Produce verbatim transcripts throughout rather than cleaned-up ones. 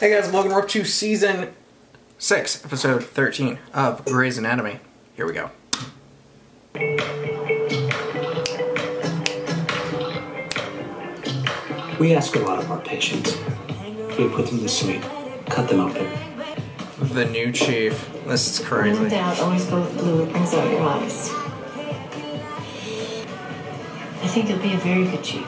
Hey guys, welcome up to season six, episode thirteen of Grey's Anatomy. Here we go. We ask a lot of our patients. We put them to sleep, cut them open. The new chief. This is crazy. No doubt, always go with blue. It brings out your eyes. I think he'll be a very good chief.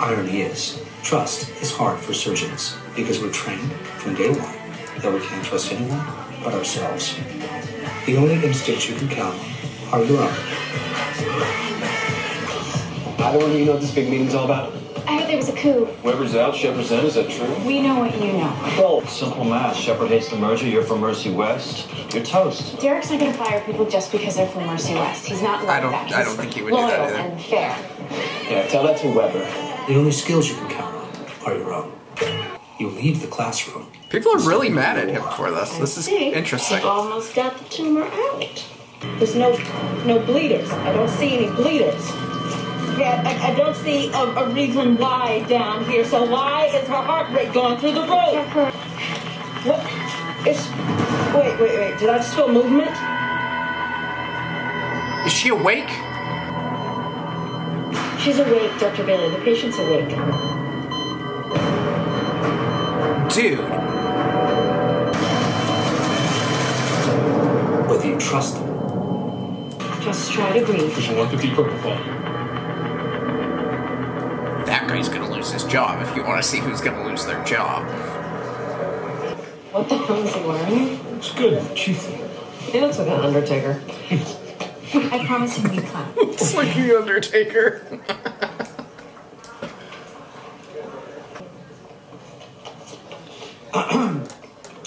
Irony is, trust is hard for surgeons because we're trained from day one that we can't trust anyone but ourselves. The only instincts you can count on are your own. Either one of you know what this big meeting's all about? I heard there was a coup. Weber's out, Shepherd's in, is that true? We know what you know. Oh, simple math. Shepherd hates the merger, you're from Mercy West. You're toast. Derek's not gonna fire people just because they're from Mercy West. He's not like I don't, that. He's I don't think he would do that either. And fair. Yeah, tell that to Weber. The only skills you can count on are your own. You leave the classroom. People are really mad at him for this. This is interesting. I almost got the tumor out. There's no, no bleeders. I don't see any bleeders. Yeah, I, I don't see a, a reason why down here. So why is her heart rate going through the roof? What? It's, wait, wait, wait. Did I just feel movement? Is she awake? She's awake, Doctor Bailey. The patient's awake. Dude. Whether you trust them. Just try to breathe. She wants to be purple. That guy's gonna lose his job if you want to see who's gonna lose their job. What the hell is he wearing? Looks good. Chief. He looks like an undertaker. I promise him we clap. Looks like the undertaker.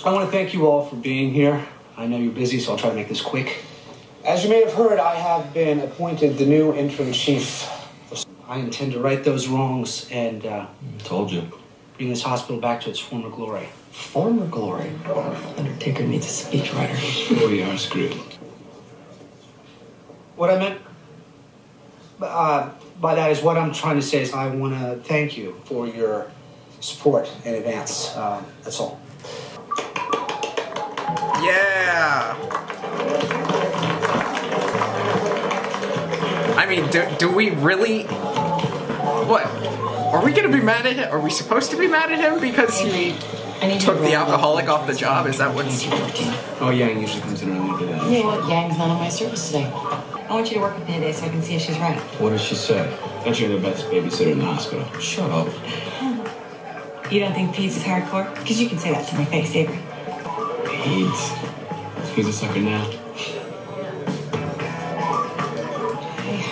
I want to thank you all for being here. I know you're busy, so I'll try to make this quick. As you may have heard, I have been appointed the new interim chief. I intend to right those wrongs and uh, told you bring this hospital back to its former glory. Former glory? Undertaker needs a speechwriter. We are screwed. What I meant uh, by that is what I'm trying to say is I want to thank you for your support in advance. Uh, that's all. Yeah. I mean, do, do we really? What? Are we gonna be mad at him? Are we supposed to be mad at him because he I mean, took the alcoholic off the job? Is that what's? Oh, Yang usually comes in early today. You know what? Yang's not on my service today. I want you to work with Payday so I can see if she's right. What does she say? That you're the best babysitter in the hospital. Shut up. You don't think Peds is hardcore? Because you can say that to my face, Avery. Peds? He's a sucker now.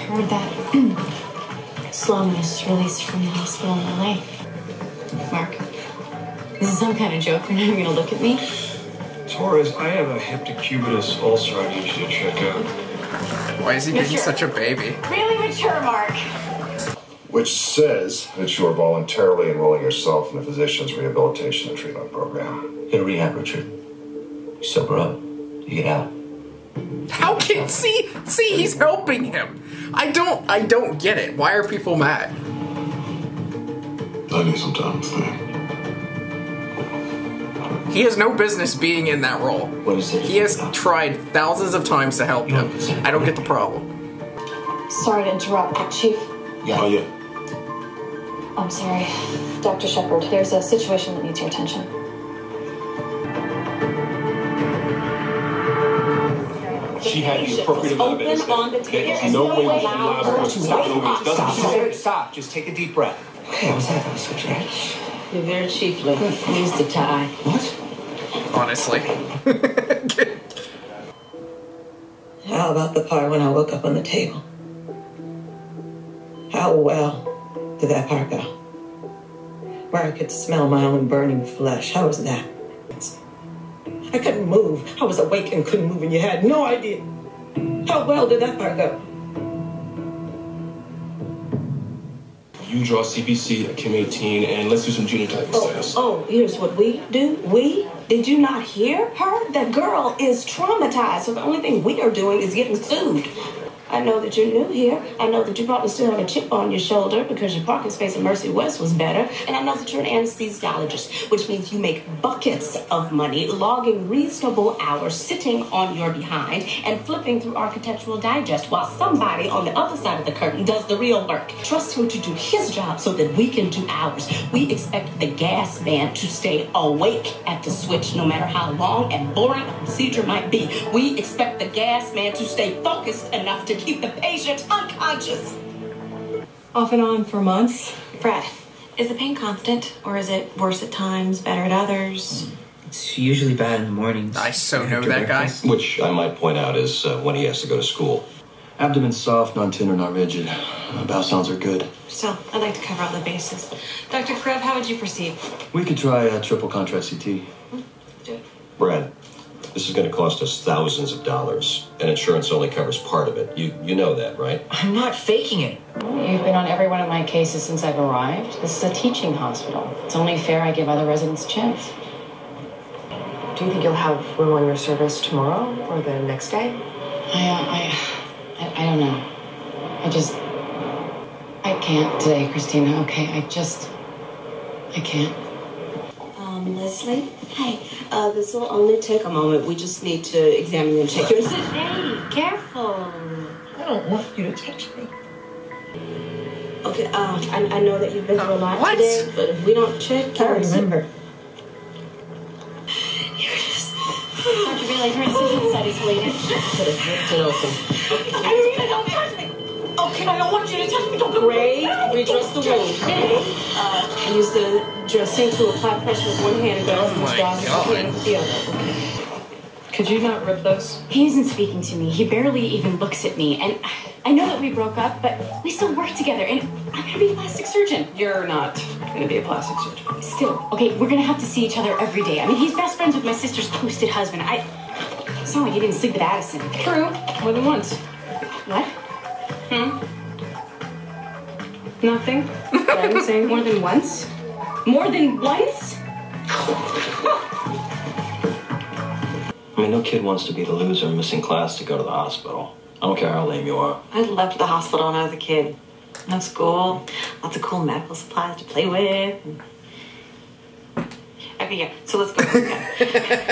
Heard that Sloan was released from the hospital in L A. Mark, this is some kind of joke. You're not even gonna look at me. Torres, I have a heptocubitus ulcer I need you to check out. Why is he mature. Being such a baby? Really mature, Mark. Which says that you are voluntarily enrolling yourself in the physician's rehabilitation and treatment program. Get a rehab, Richard. You sober up. You get out. How can see see he's helping him? I don't I don't get it. Why are people mad? I need some time to think. He has no business being in that role. What is it? He has tried thousands of times to help him. I don't get the problem. Sorry to interrupt, but Chief. Yeah. Oh yeah. I'm sorry, Doctor Shepherd. There's a situation that needs your attention. She had the appropriate amount of evidence. There's no way we can allow her to stop. Stop. Just take a deep breath. Okay, I was having a switch, right? You're very chiefly. Use the tie. What? Honestly. How about the part when I woke up on the table? How well did that part go? Where I could smell my own burning flesh. How was that? I couldn't move. I was awake and couldn't move, and you had no idea. How well did that part go? You draw C B C at Chem eighteen, and let's do some genotyping oh, studies. Oh, here's what we do. We? Did you not hear her? That girl is traumatized, so the only thing we are doing is getting sued. I know that you're new here. I know that you probably still have a chip on your shoulder because your parking space at Mercy West was better. And I know that you're an anesthesiologist, which means you make buckets of money logging reasonable hours, sitting on your behind, and flipping through Architectural Digest while somebody on the other side of the curtain does the real work. Trust him to do his job so that we can do ours. We expect the gas man to stay awake at the switch, no matter how long and boring a procedure might be. We expect the gas man to stay focused enough to keep the patient unconscious. Off and on for months. Brad, is the pain constant, or is it worse at times, better at others? It's usually bad in the mornings. I so know that guy. Which I might point out is uh, when he has to go to school. Abdomen's soft, non-tender, not rigid. Uh, Bow sounds are good. Still, I'd like to cover all the bases. Doctor Kreb, how would you proceed? We could try a triple contrast C T. Hmm? Do it. Brad, this is going to cost us thousands of dollars, and insurance only covers part of it. You you know that, right? I'm not faking it. You've been on every one of my cases since I've arrived. This is a teaching hospital. It's only fair I give other residents a chance. Do you think you'll have room on your service tomorrow or the next day? I, uh, I, I, I don't know. I just, I can't today, Christina, okay? I just, I can't. Um, Leslie? Hey, uh, this will only take a moment. We just need to examine and check your situation. Hey, careful. I don't want you to touch me. Okay, uh, I, I know that you've been through a lot what? today, but if we don't check, I remember. Here it is. Doctor Bailey, her incision studies later. I really don't touch me. Okay, I don't want you to touch me. Don't do it. Redress the wound. Uh, use the dressing to apply pressure with one hand and go from the with the other. Okay. Could you not rip those? He isn't speaking to me. He barely even looks at me. And I know that we broke up, but we still work together. And I'm going to be a plastic surgeon. You're not going to be a plastic surgeon. Still. Okay, we're going to have to see each other every day. I mean, he's best friends with my sister's posted husband. I... It's not like he didn't sleep with Addison. True. More than once. What? Hmm? Nothing? What I'm saying? More than once? More than once? I mean, no kid wants to be the loser missing class to go to the hospital. I don't care how lame you are. I left the hospital when I was a kid. No school, lots of cool medical supplies to play with. Okay, yeah, so let's go.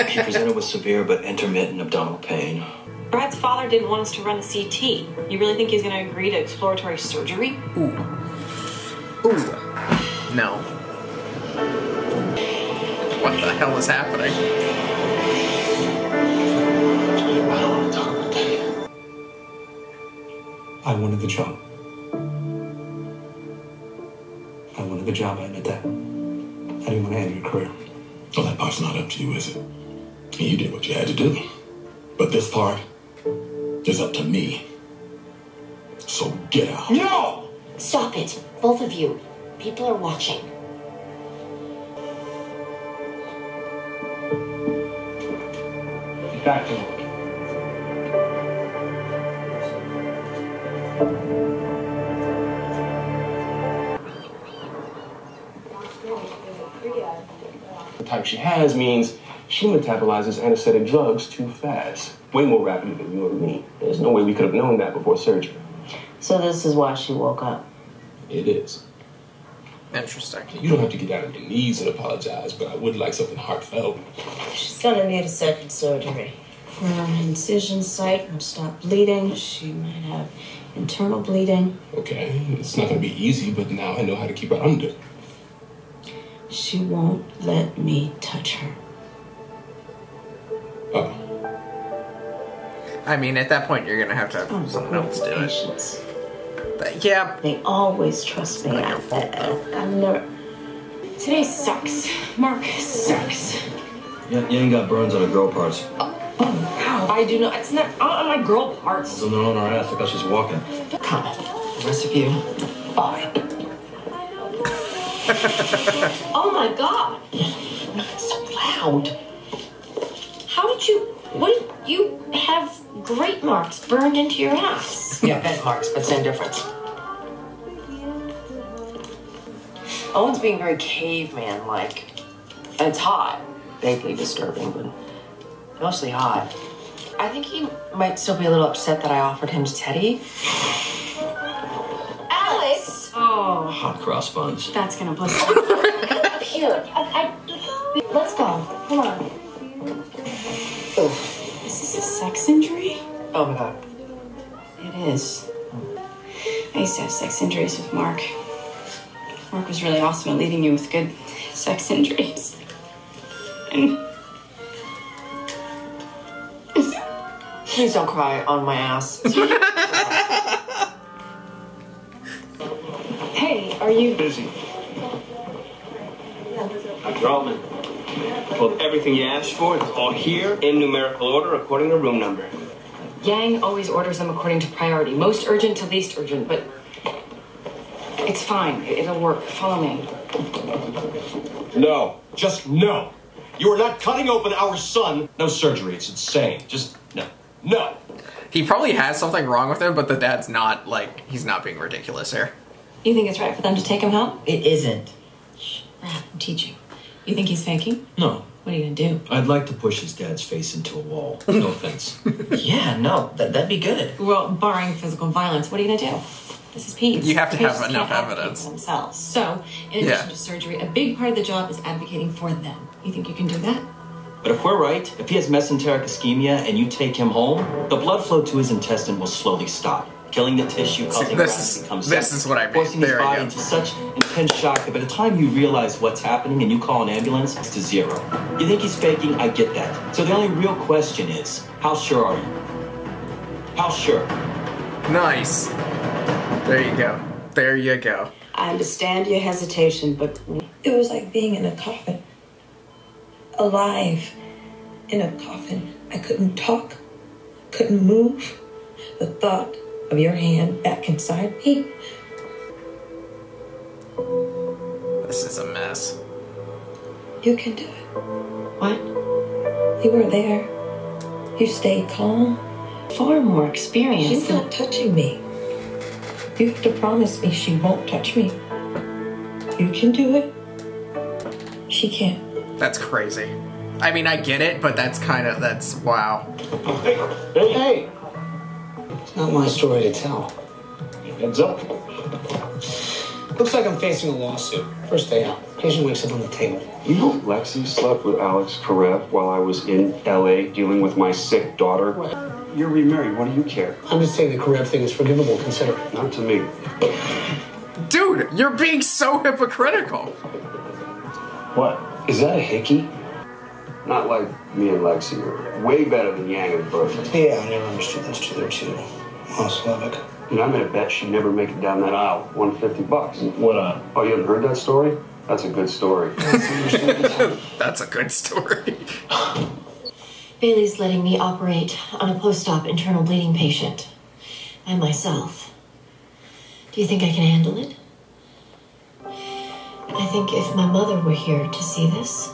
She presented with severe but intermittent abdominal pain. Brad's father didn't want us to run a C T. You really think he's going to agree to exploratory surgery? Ooh. Ooh. No. What the hell is happening? I don't want to talk about that. I wanted the job. I wanted the job, I admit that. I didn't want to end your career. Well, that part's not up to you, is it? You did what you had to do. But this part is up to me. So get out. No! Stop it, both of you. People are watching. Back to work. The type she has means she metabolizes anesthetic drugs too fast, way more rapidly than you or me. There's no way we could have known that before surgery. So this is why she woke up. It is. Interesting. You don't have to get down on your knees and apologize, but I would like something heartfelt. She's gonna need a second surgery. Her incision site will stop bleeding. She might have internal bleeding. Okay, it's not gonna be easy, but now I know how to keep her under. She won't let me touch her. Oh. I mean, at that point, you're gonna have to have oh, someone else do patience. it. But, yeah. They always trust me. It's not your fault, though. I'm never... Today sucks. Mark sucks. Yeah, Yang got burns on her girl parts. Oh, oh, I do not. It's not on my girl parts. So they're on her ass like how she's walking. Come on. The rest of you, bye. Oh, my God. It's so loud. How did you... What did you have... Great marks burned into your ass. Yeah, bed marks, but same difference. Owen's being very caveman-like. And it's hot. Vaguely disturbing, but mostly hot. I think he might still be a little upset that I offered him to Teddy. Alex! Oh. Hot cross buns. That's gonna blister. Come up here. I, I, let's go. Come on. Oh. Is this a sex injury? Oh my god. It is. I used to have sex injuries with Mark. Mark was really awesome at leaving you with good sex injuries. And... please don't cry on my ass. Hey, are you busy? Doctor Altman, well, everything you asked for is all here in numerical order according to room number. Yang always orders them according to priority, most urgent to least urgent, but it's fine. It'll work. Follow me. No. Just no. You are not cutting open our son. No surgery. It's insane. Just no. No. He probably has something wrong with him, but the dad's not, like, he's not being ridiculous here. You think it's right for them to take him home? It isn't. Shh. I'm teaching. You think he's faking? No. What are you gonna do? I'd like to push his dad's face into a wall. No offense. Yeah, no, that, that'd be good. Well, barring physical violence, what are you gonna do? This is Peds. You have to have enough evidence themselves. So, in addition to surgery, a big part of the job is advocating for them. You think you can do that? But if we're right, if he has mesenteric ischemia and you take him home, the blood flow to his intestine will slowly stop, killing the tissue, causing this becomes this is what I mean. Forcing his body into such intense shock that by the time you realize what's happening and you call an ambulance, it's to zero. You think he's faking? I get that. So the only real question is, how sure are you? How sure? Nice. There you go. There you go. I understand your hesitation, but it was like being in a coffin. Alive in a coffin. I couldn't talk, couldn't move. The thought of your hand back inside me. This is a mess. You can do it. What? You were there. You stayed calm. Far more experienced. She's not touching me. You have to promise me she won't touch me. You can do it. She can't. That's crazy. I mean, I get it, but that's kind of, that's, wow. Hey, hey, hey. It's not my story to tell. Heads up. Looks like I'm facing a lawsuit. First day out. Patient wakes up on the table. You know, Lexi slept with Alex Karev while I was in L A dealing with my sick daughter. What? You're remarried. What do you care? I'm just saying the correct thing is forgivable. Consider it. Not to me. Dude, you're being so hypocritical. What? Is that a hickey? Not like me and Lexi. You're way better than Yang and Burke. Yeah, I never understood those two. They're too Slavic. And I made a bet she'd never make it down that aisle. one hundred fifty bucks. What uh? Oh, you haven't heard that story? That's a good story. That's a good story. Bailey's letting me operate on a post-op internal bleeding patient by myself. Do you think I can handle it? I think if my mother were here to see this,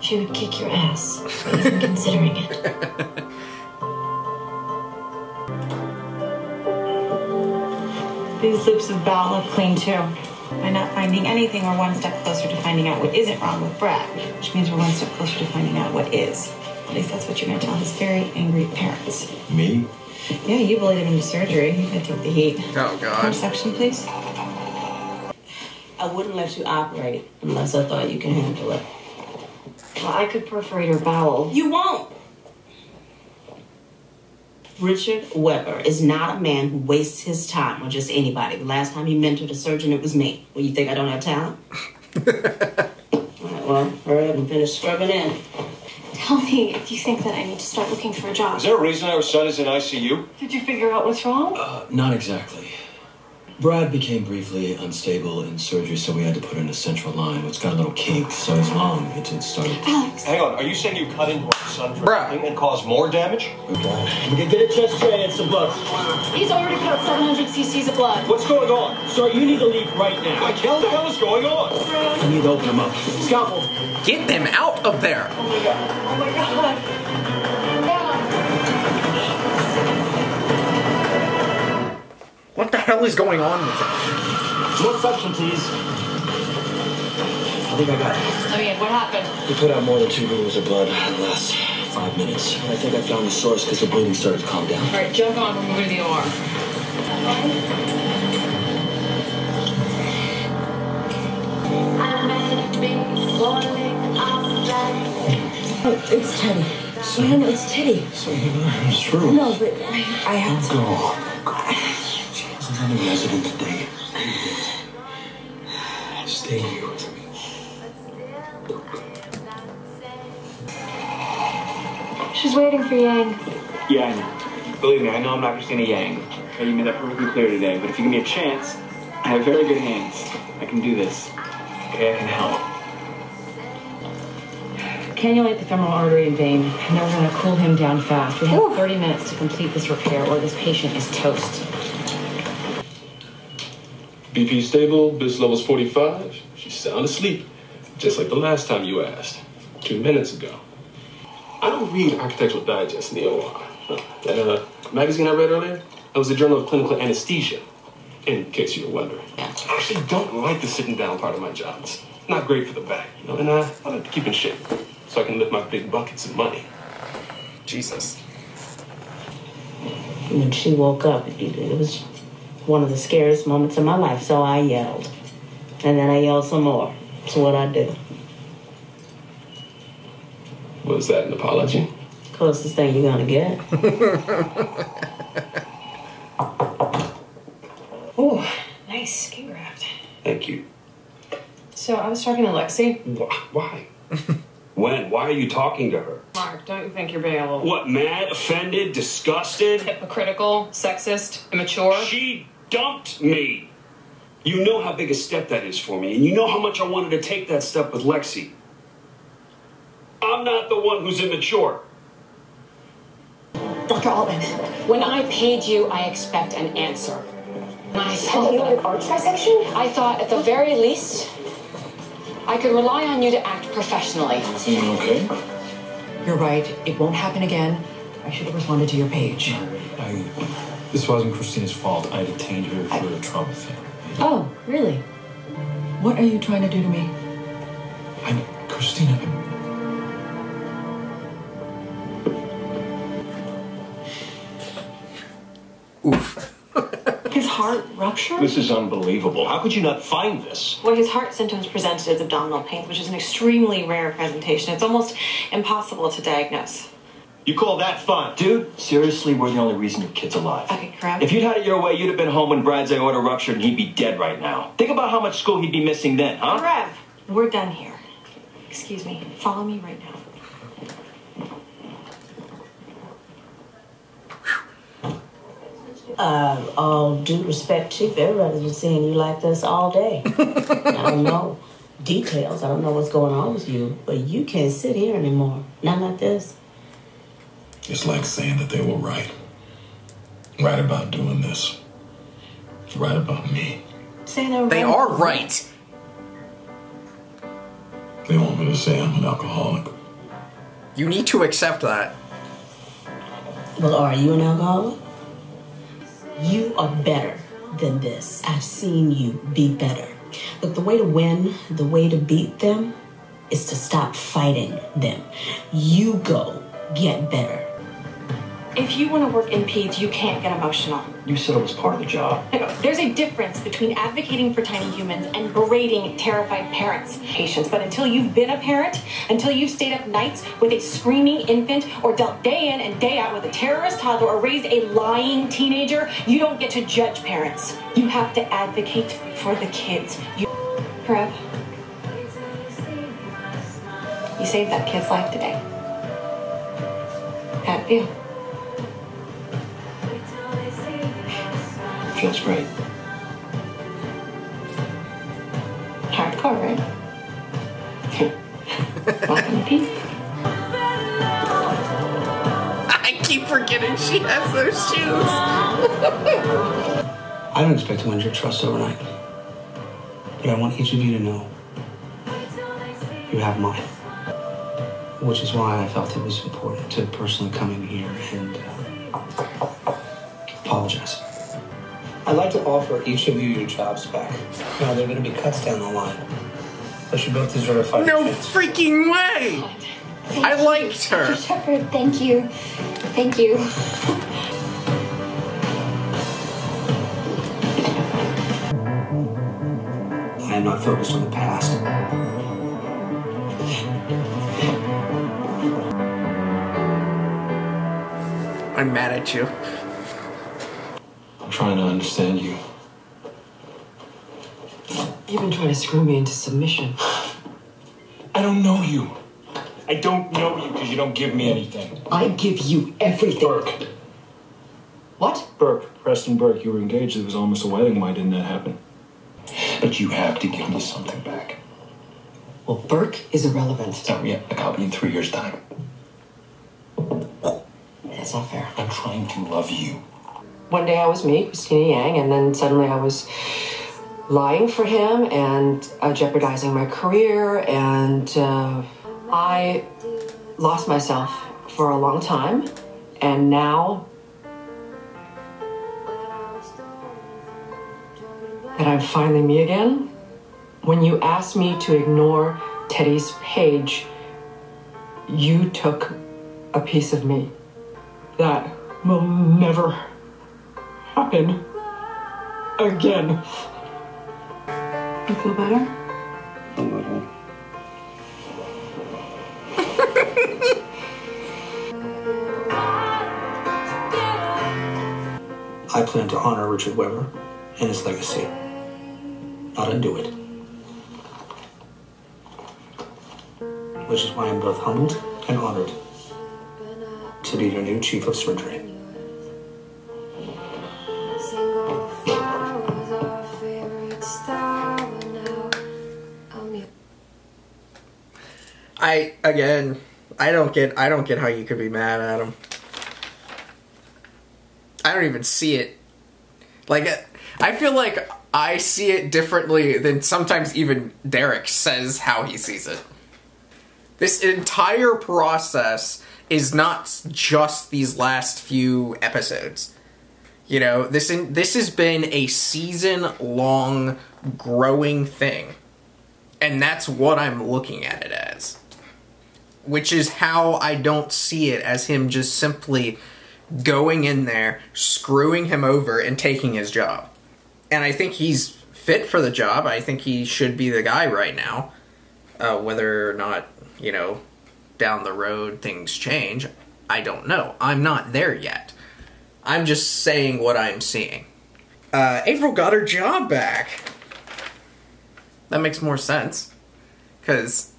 she would kick your ass for even considering it. These lips of bowel look clean too. By not finding anything, we're one step closer to finding out what isn't wrong with Brad, which means we're one step closer to finding out what is. At least that's what you're going to tell his very angry parents. Me? Yeah, you bullied him into surgery. You got to take the heat. Oh, God. More section, please. I wouldn't let you operate unless I thought you could handle it. Well, I could perforate her bowel. You won't! Richard Weber is not a man who wastes his time on just anybody. The last time he mentored a surgeon, it was me. Well, you think I don't have talent? All right, well, hurry up and finish scrubbing in. Tell me if you think that I need to start looking for a job. Is there a reason our son is in I C U? Did you figure out what's wrong? Uh, not exactly. Brad became briefly unstable in surgery, so we had to put in a central line. It's got a little kink, so his mom, it, it started... Alex! Hang on, are you saying you cut into our son for nothing and cause more damage? Okay. We can get a chest drain and some blood. He's already cut seven hundred c c's of blood. What's going on? Sir, you need to leave right now. What the hell is going on? I need to open him up. Scalpel! Get them out of there! Oh my god. Oh my god. Yeah. What the hell is going on with that? More suction, please. I think I got it. I mean, what happened? We put out more than two liters of blood, less. five minutes. I think I found the source because the bleeding started to calm down. All right, jump on. We're moving to the O R. Oh, it's Teddy. Sam, it's Teddy. So I'm through. No, but I, I have to go. She hasn't had a resident today. Stay here with me. She's waiting for Yang. Yeah, I know. Believe me, I know I'm not Christina Yang. But you made that perfectly clear today. But if you give me a chance, I have very good hands. I can do this. Okay, I can help. Cannulate the femoral artery and vein, and now we're going to cool him down fast. We have Ooh. thirty minutes to complete this repair, or this patient is toast. B P stable, B I S level's forty-five. She's sound asleep, just like the last time you asked, two minutes ago. I don't read Architectural Digest in the O R. That uh, magazine I read earlier, that was the Journal of Clinical Anesthesia, in case you were wondering. I actually don't like the sitting down part of my job. It's not great for the back, you know, and I like to keep in shape so I can lift my big buckets of money. Jesus. When she woke up, it was one of the scariest moments of my life, so I yelled. And then I yelled some more. That's what I do. Was that an apology? Closest thing you're gonna get. Oh, nice skin graft. Thank you. So I was talking to Lexi. Why? When? Why are you talking to her? Mark, don't you think you're being a little... What, mad, offended, disgusted? Hypocritical, sexist, immature? She dumped me. You know how big a step that is for me, and you know how much I wanted to take that step with Lexi. I'm not the one who's immature. Doctor Altman, when I paid you, I expect an answer. I thought, you an arch dissection? I thought at the very least, I could rely on you to act professionally. Is everyone okay? You're right. It won't happen again. I should have responded to your page. I, this wasn't Christina's fault. I detained her for I, a trauma thing. Oh, really? What are you trying to do to me? I'm Christina. I'm, Oof. His heart ruptured? This is unbelievable. How could you not find this? Well, his heart symptoms presented as abdominal pain, which is an extremely rare presentation. It's almost impossible to diagnose. You call that fun? Dude, seriously, we're the only reason your kid's alive. Okay, Kreb. If you'd had it your way, you'd have been home when Brad's aorta ruptured and he'd be dead right now. Think about how much school he'd be missing then, huh? Kreb, we're done here. Excuse me. Follow me right now. Uh, all due respect, Chief, everybody's been seeing you like this all day. I don't know details. I don't know what's going on with you, but you can't sit here anymore. Not like this. It's like saying that they were right. Right about doing this. Right about me. Saying they were right. They are right. They want me to say I'm an alcoholic. You need to accept that. Well, are you an alcoholic? You are better than this. I've seen you be better. Look, the way to win, the way to beat them, is to stop fighting them. You go get better. If you want to work in Peds, you can't get emotional. You said it was part of the job. There's a difference between advocating for tiny humans and berating terrified parents. Patience, but until you've been a parent, until you've stayed up nights with a screaming infant, or dealt day in and day out with a terrorist toddler, or raised a lying teenager, you don't get to judge parents. You have to advocate for the kids. You, Kreb, you saved that kid's life today. That deal. Feels great. Hardcore, right? Welcome to peace. I keep forgetting she has those shoes. I don't expect to win your trust overnight. But I want each of you to know you have mine. Which is why I felt it was important to personally come in here and uh, apologize. I'd like to offer each of you your jobs back. Now, there are going to be cuts down the line. But you both deserve a fight. No freaking way! Thank I you. liked her. Mister Shepherd, thank you. Thank you. I am not focused on the past. I'm mad at you. I'm trying to understand you. You've been trying to screw me into submission. I don't know you. I don't know you because you don't give me anything. I give you everything. Burke. What? Burke. Preston Burke. You were engaged. It was almost a wedding. Why didn't that happen? But you have to give me something back. Well, Burke is irrelevant. Oh, yeah. A copy in three years' time. That's not fair. I'm trying to love you. One day I was me, Christina Yang, and then suddenly I was lying for him and uh, jeopardizing my career, and uh, I lost myself for a long time, and now that I'm finally me again, when you asked me to ignore Teddy's page, you took a piece of me. That will never happen again. You feel better? A little. I plan to honor Richard Weber and his legacy, not undo it. Which is why I'm both humbled and honored to be your new chief of surgery. I, again, I don't get, I don't get how you could be mad at him. I don't even see it. Like, I feel like I see it differently than sometimes even Derek says how he sees it. This entire process is not just these last few episodes. You know, this, in, this has been a season-long growing thing. And that's what I'm looking at it as. Which is how I don't see it as him just simply going in there, screwing him over, and taking his job. And I think he's fit for the job. I think he should be the guy right now. Uh, whether or not, you know, down the road things change, I don't know. I'm not there yet. I'm just saying what I'm seeing. Uh, April got her job back. That makes more sense. Because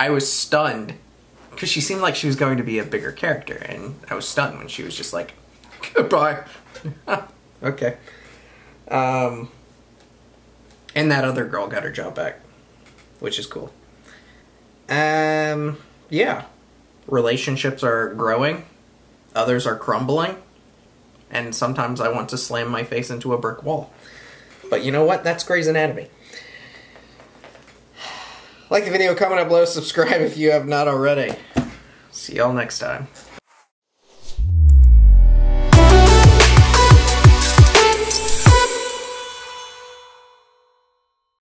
I was stunned. Because she seemed like she was going to be a bigger character, and I was stunned when she was just like, goodbye. Okay. Um, and that other girl got her job back, which is cool. Um, yeah. Relationships are growing. Others are crumbling. And sometimes I want to slam my face into a brick wall. But you know what? That's Grey's Anatomy. Like the video, comment down below, subscribe if you have not already. See y'all next time.